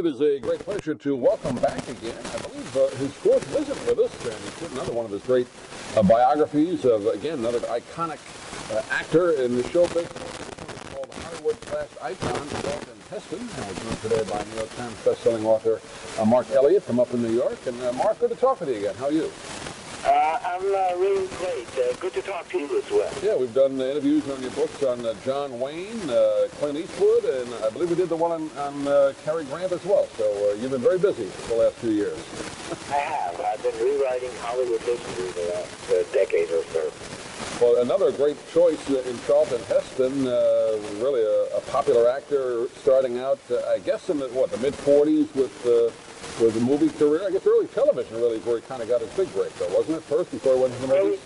It is a great pleasure to welcome back again, I believe, his fourth visit with us, and he's written another one of his great biographies of, again, another iconic actor in the show business, called Hollywood/Icon, Charlton Heston, and was joined today by New York Times bestselling author Marc Eliot from up in New York. And Marc, good to talk with you again. How are you? I'm really great. Good to talk to you as well. Yeah, we've done interviews on your books on John Wayne, Clint Eastwood, and I believe we did the one on Cary Grant as well. So you've been very busy for the last few years. I have. I've been rewriting Hollywood history the last decade or so. Well, another great choice in Charlton Heston, really a popular actor starting out, I guess, in the mid-40s with a movie career. I guess early television really is where he kind of got his big break, though, wasn't it, first, before he went to the movies?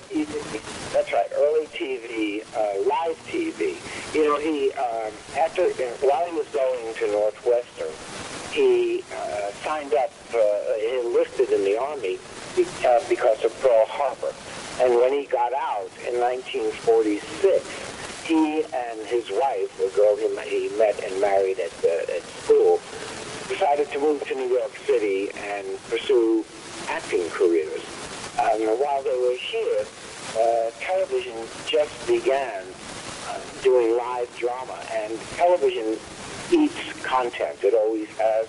That's right, early TV, live TV. You know, he, while he was going to Northwestern, he signed up, he enlisted in the Army because of Pearl Harbor. And when he got out in 1946, he and his wife, a girl he met and married at school, decided to move to New York City and pursue acting careers. And while they were here, television just began doing live drama, and television eats content. It always has,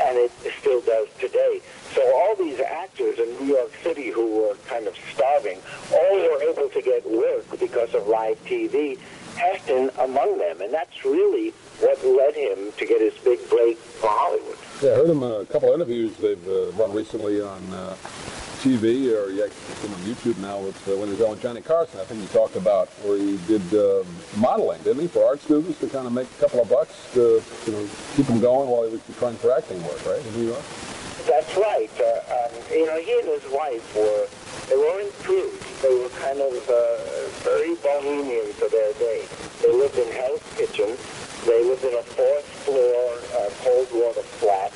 and it still does today. So all these actors in New York City who were kind of starving, all were able to get work because of live TV, Heston among them, and that's really what led him to get his big break for Hollywood. Yeah, I heard him a couple of interviews they've run recently on TV, or yeah, on YouTube now, with, when he was on with Johnny Carson, I think he talked about, where he did modeling, didn't he, for art students to kind of make a couple of bucks to keep him going while he was trying for acting work, right, in New York? That's right. He and his wife were, they weren't improved. They were kind of very bohemian for their day. They lived in Hell's Kitchen. They lived in a fourth-floor cold-water flat.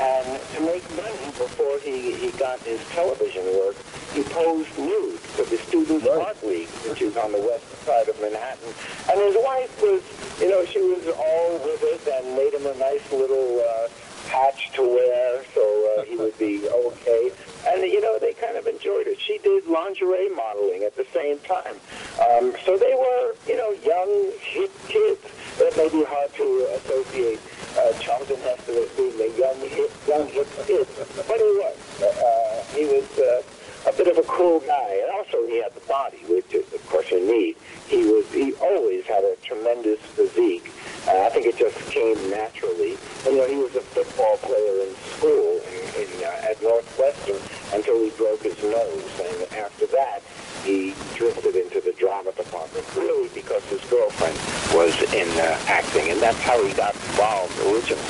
And to make money before he got his television work, he posed nude for the Student Art League, which is on the west side of Manhattan. And his wife was, she was all with it and made him a nice little patch to wear, so he would be okay. And, they kind of enjoyed it. She did lingerie modeling at the same time. So they were, young, hip kids. That may be hard to associate Charlton Heston as being a young hip kid, but he was. He was a bit of a cool guy, and also he had the body, which is, of course, you need. He always had a tremendous physique. I think it just came naturally. And, he was a football player in school at Northwestern until he broke his nose, and after that, he drifted into the drama department, really because his girlfriend was in acting, and that's how he got involved originally.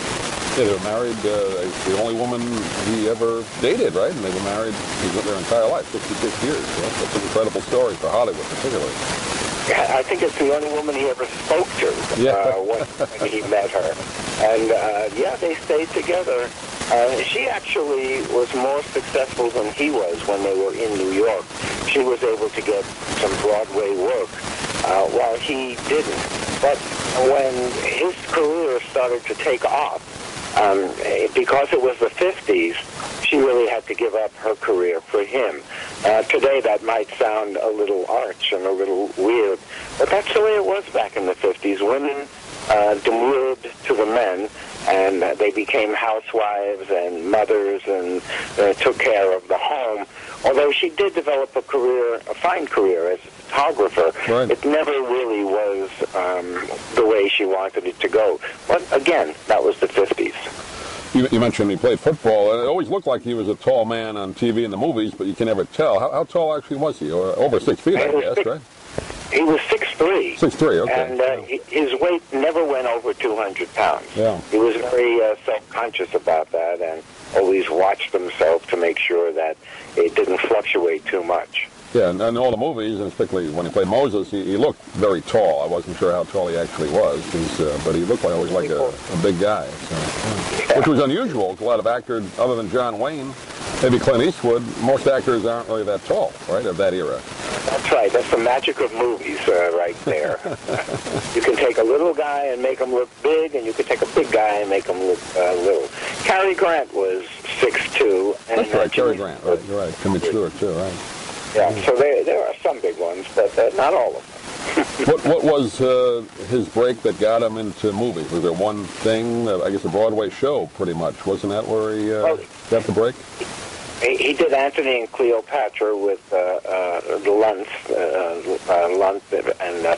Yeah, they were married, the only woman he ever dated, right? And they were married their entire life, 56 years. So that's an incredible story for Hollywood, particularly. Yeah, I think it's the only woman he ever spoke to when he met her. And, they stayed together. She actually was more successful than he was when they were in New York. She was able to get some Broadway work while he didn't. But when his career started to take off, because it was the 50s, she really had to give up her career for him. Today that might sound a little arch and a little weird, but that's the way it was back in the 50s. Women demurred to the men, and they became housewives and mothers and took care of the home. Although she did develop a fine career as a photographer, it never really was the way she wanted it to go. But again, that was the 50s. You mentioned he played football, and it always looked like he was a tall man on TV and the movies, but you can never tell. How tall actually was he? Or over 6 feet, I guess, right? He was 6'3". 6'3", okay. And his weight never went over 200 pounds. Yeah. He was very self-conscious about that and always watched himself to make sure that it didn't fluctuate too much. Yeah, and in all the movies, and particularly when he played Moses, he looked very tall. I wasn't sure how tall he actually was, but he looked like a big guy, so. Yeah. Which was unusual. A lot of actors, other than John Wayne, maybe Clint Eastwood, most actors aren't really that tall, right, of that era. That's That's right. That's the magic of movies right there. You can take a little guy and make him look big, and you can take a big guy and make him look little. Cary Grant was 6'2". That's right, Cary Grant. Right, you're right. Jimmy Stewart, too, right. Yeah, so there are some big ones, but not all of them. What was his break that got him into movies? Was there one thing, I guess a Broadway show, pretty much. Wasn't that where he got the break? He did Antony and Cleopatra with Lunt and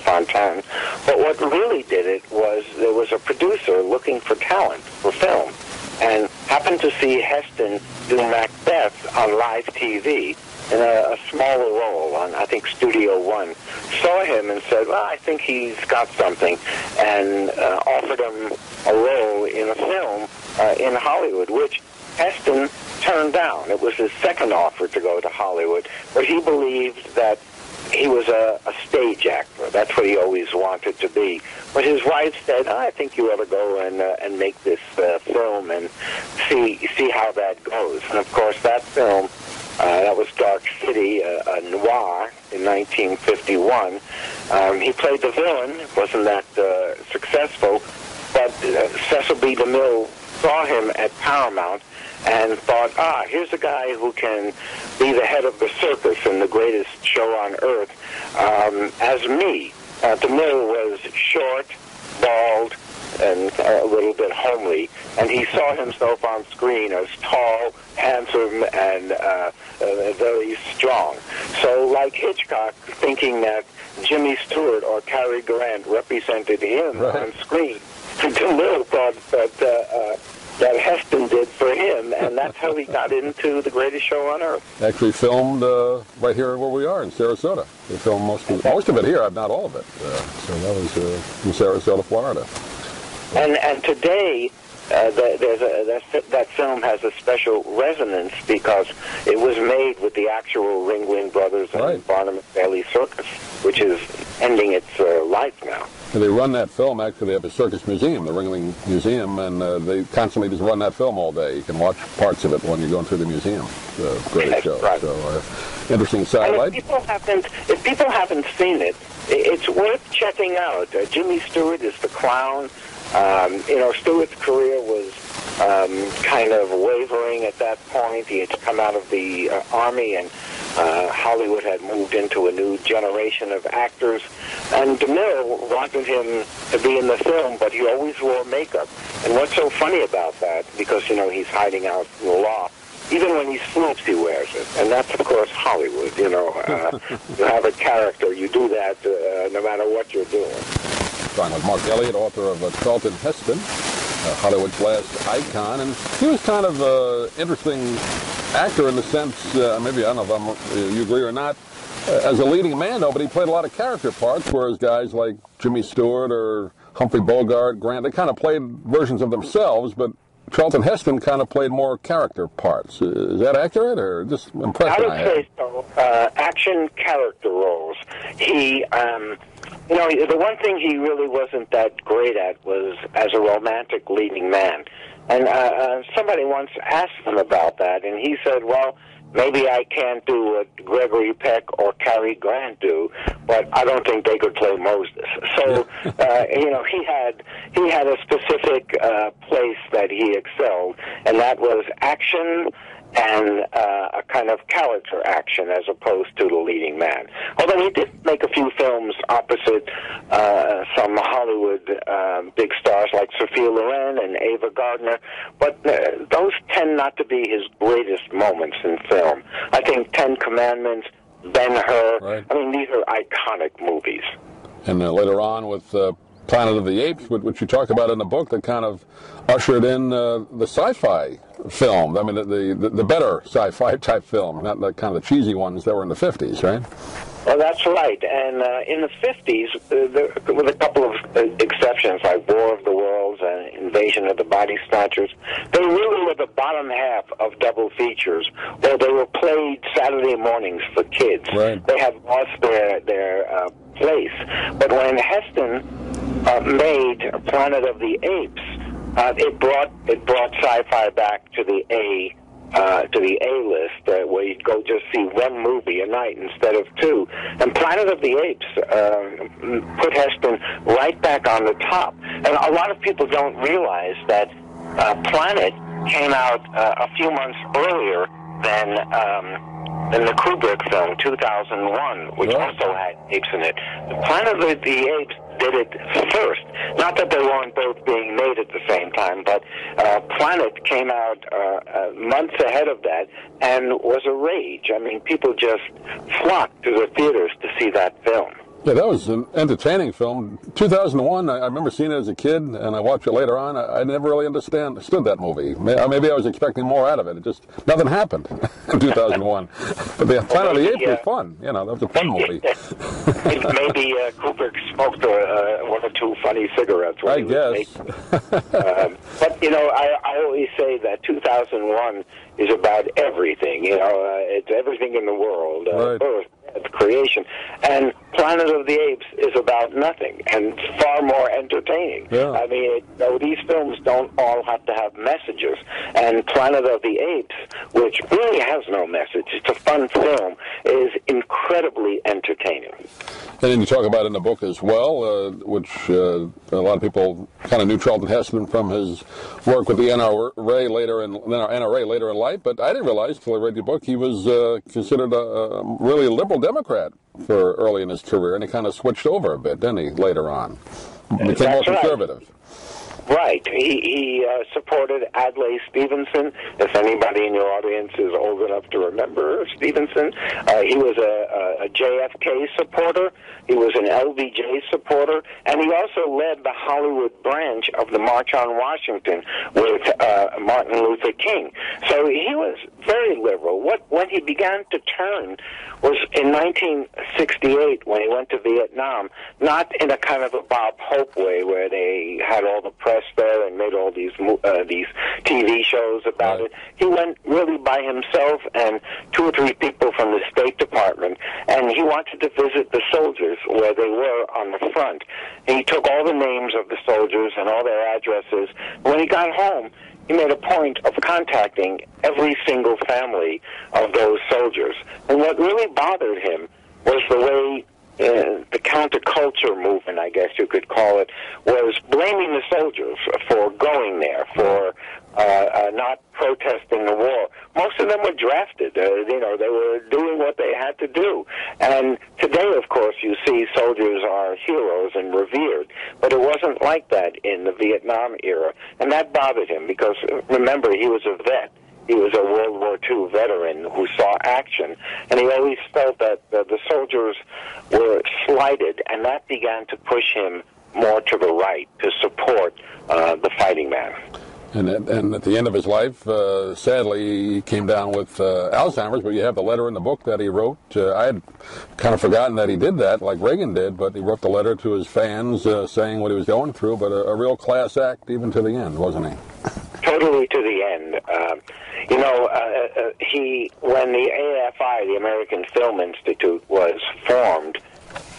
Fontaine. But what really did it was there was a producer looking for talent for film and happened to see Heston do Macbeth on live TV in a smaller role on, I think, Studio One. Saw him and said, well, I think he's got something, and offered him a role in a film in Hollywood, which Heston turned down. It was his second offer to go to Hollywood, but he believed that he was a stage actor. That's what he always wanted to be. But his wife said, I think you ought to go and make this film and see how that goes. And, of course, that film, that was Dark City, a noir in 1951. He played the villain. Wasn't that successful? But Cecil B. DeMille saw him at Paramount and thought, here's a guy who can be the head of the circus in The Greatest Show on Earth as me. DeMille was short, bald, and a little bit homely, and he saw himself on screen as tall, handsome, and very strong. So, like Hitchcock, thinking that Jimmy Stewart or Cary Grant represented him on screen, DeMille thought that Heston did for him, and that's how he got into The Greatest Show on Earth. Actually filmed right here where we are in Sarasota. They filmed most of it here, not all of it. So that was in Sarasota, Florida. And today, that film has a special resonance because it was made with the actual Ringling Brothers and Barnum and Bailey Circus, which is ending its life now. And they run that film, actually, they have a circus museum, the Ringling Museum, and they constantly just run that film all day. You can watch parts of it when you're going through the museum. The greatest show. Right. So, interesting satellite. If people haven't seen it, it's worth checking out. Jimmy Stewart is the clown. Stewart's career was kind of wavering at that point. He had come out of the Army, and Hollywood had moved into a new generation of actors. And DeMille wanted him to be in the film, but he always wore makeup. And what's so funny about that, because, he's hiding out from the law, even when he sleeps, he wears it. And that's, of course, Hollywood, you have a character, you do that no matter what you're doing. With Marc Eliot, author of Charlton Heston, Hollywood's last icon, and he was kind of an interesting actor in the sense, maybe, I don't know if you agree or not, as a leading man, though, but he played a lot of character parts, whereas guys like Jimmy Stewart or Humphrey Bogart, Grant, they kind of played versions of themselves, but Charlton Heston kind of played more character parts. Is that accurate, or just impression I had? I would say so. Action character roles. He, the one thing he really wasn't that great at was as a romantic leading man. And somebody once asked him about that, and he said, well, maybe I can't do what Gregory Peck or Cary Grant do, but I don't think they could play Moses. So, he had a specific place that he excelled, and that was action and a kind of character action as opposed to the leading man. Although he did make a few films opposite some Hollywood big stars like Sophia Loren and Ava Gardner, but those tend not to be his greatest moments in film. I think Ten Commandments, Ben-Hur, I mean, these are iconic movies. And later on with Planet of the Apes, which you talk about in the book, that kind of ushered in the sci-fi film. I mean, the better sci-fi type film, not the kind of the cheesy ones that were in the 50s, right? Well, that's right. And in the 50s, with a couple of exceptions, like War of the Worlds and Invasion of the Body Snatchers, they really were the bottom half of double features, where they were played Saturday mornings for kids. Right. They had lost their place. But when Heston made Planet of the Apes, it brought sci-fi back to the A to the A-list, where you'd go just see one movie a night instead of two. And Planet of the Apes put Heston right back on the top. And a lot of people don't realize that Planet came out a few months earlier than the Kubrick film, 2001, which also had apes in it. The Planet of the Apes did it first. Not that they weren't both being made at the same time, but Planet came out months ahead of that and was a rage. I mean, people just flocked to the theaters to see that film. Yeah, that was an entertaining film. 2001, I remember seeing it as a kid, and I watched it later on. I never really understood that movie. Maybe I was expecting more out of it. It just, nothing happened in 2001. But the Planet of the Apes was fun. You know, that was a fun movie. Maybe Kubrick smoked one or two funny cigarettes. I guess. But, you know, I always say that 2001 is about everything. You know, it's everything in the world. Earth. The creation, and Planet of the Apes is about nothing and far more entertaining. Yeah. I mean, these films don't all have to have messages, and Planet of the Apes, which really has no message, it's a fun film, is incredibly entertaining. And then you talk about in the book as well, which a lot of people kind of knew Charlton Heston from his work with the NRA later in life, but I didn't realize until I read your book he was considered a really liberal Democrat for early in his career, and he kind of switched over a bit, didn't he, later on? Became more conservative. Right. He supported Adlai Stevenson. If anybody in your audience is old enough to remember Stevenson, he was a JFK supporter. He was an LBJ supporter. And he also led the Hollywood branch of the March on Washington with Martin Luther King. So he was very liberal. When he began to turn was in 1968 when he went to Vietnam, not in a kind of a Bob Hope way where they had all the press there and made all these TV shows about it. He went really by himself and two or three people from the State Department, and he wanted to visit the soldiers where they were on the front. And he took all the names of the soldiers and all their addresses. When he got home, he made a point of contacting every single family of those soldiers. And what really bothered him was the way the counterculture movement, I guess you could call it, was blaming the soldiers for going there, for not protesting the war. Most of them were drafted. You know, they were doing what they had to do. And today, of course, you see soldiers are heroes and revered. But it wasn't like that in the Vietnam era. And that bothered him because, remember, he was a vet. He was a World War II veteran who saw action, and he always felt that the soldiers were slighted, and that began to push him more to the right to support the fighting man. And at the end of his life, sadly, he came down with Alzheimer's, but you have the letter in the book that he wrote. I had kind of forgotten that he did that, like Reagan did, but he wrote the letter to his fans saying what he was going through, but a real class act even to the end, wasn't he? Totally to the end. You know, when the AFI, the American Film Institute, was formed,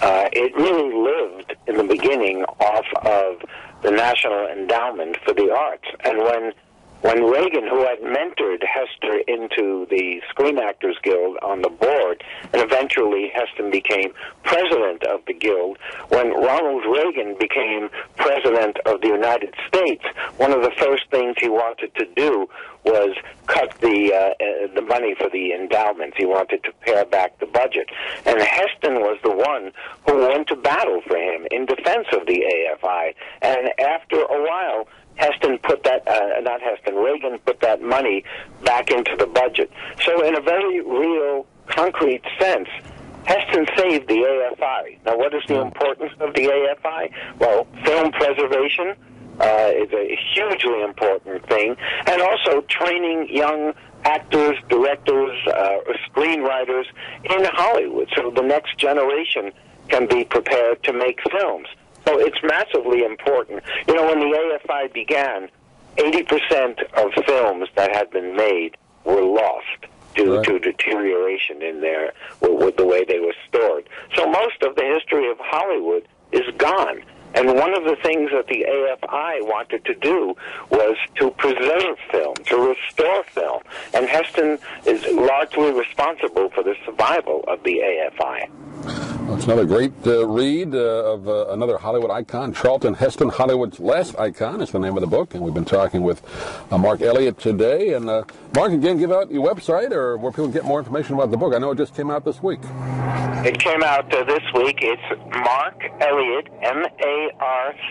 it really lived in the beginning off of the National Endowment for the Arts. And when Reagan, who had mentored Hester into the Screen Actors Guild on the board, and eventually Heston became president of the Guild, when Ronald Reagan became president of the United States, one of the first things he wanted to do was cut the money for the endowments. He wanted to pare back the budget. And Heston was the one who went to battle for him in defense of the AFI. And after a while, Reagan put that money back into the budget. So in a very real, concrete sense, Heston saved the AFI. Now, what is the importance of the AFI? Well, film preservation is a hugely important thing, and also training young actors, directors, screenwriters in Hollywood so the next generation can be prepared to make films. So it's massively important. You know, when the AFI began, 80% of films that had been made were lost due to deterioration in there with the way they were stored. So most of the history of Hollywood is gone. And one of the things that the AFI wanted to do was to preserve film, to restore film. And Heston is largely responsible for the survival of the AFI. Well, it's another great read of another Hollywood icon, Charlton Heston, Hollywood's Last Icon is the name of the book, and we've been talking with Marc Eliot today. And Marc, again, give out your website or where people get more information about the book. I know it just came out this week. It came out this week. It's Marc Eliot,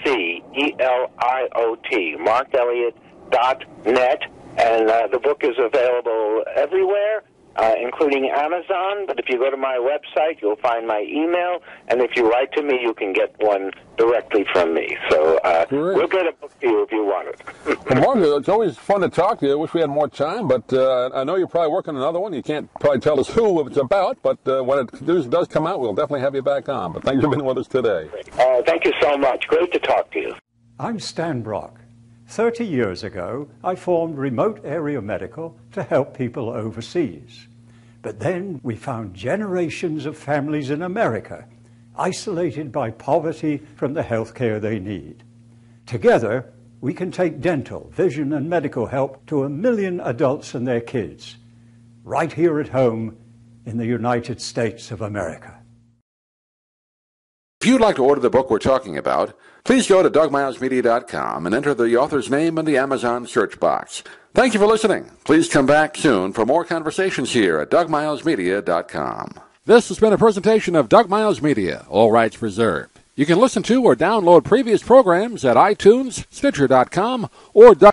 MarcEliot, MarcEliot.net. And the book is available everywhere, including Amazon. But if you go to my website, you'll find my email. And if you write to me, you can get one directly from me. So we'll get a book to you if you want it. Well, Marc, it's always fun to talk to you. I wish we had more time, but I know you're probably working on another one. You can't probably tell us who it's about, but when it does come out, we'll definitely have you back on. But thanks for being with us today. Thank you so much. Great to talk to you. I'm Stan Brock. 30 years ago, I formed Remote Area Medical to help people overseas. But then we found generations of families in America, isolated by poverty from the healthcare they need. Together, we can take dental, vision, and medical help to 1 million adults and their kids, right here at home in the United States of America. If you'd like to order the book we're talking about, please go to DougMilesMedia.com and enter the author's name in the Amazon search box. Thank you for listening. Please come back soon for more conversations here at DougMilesMedia.com. This has been a presentation of Doug Miles Media, all rights reserved. You can listen to or download previous programs at iTunes, Stitcher.com, or Doug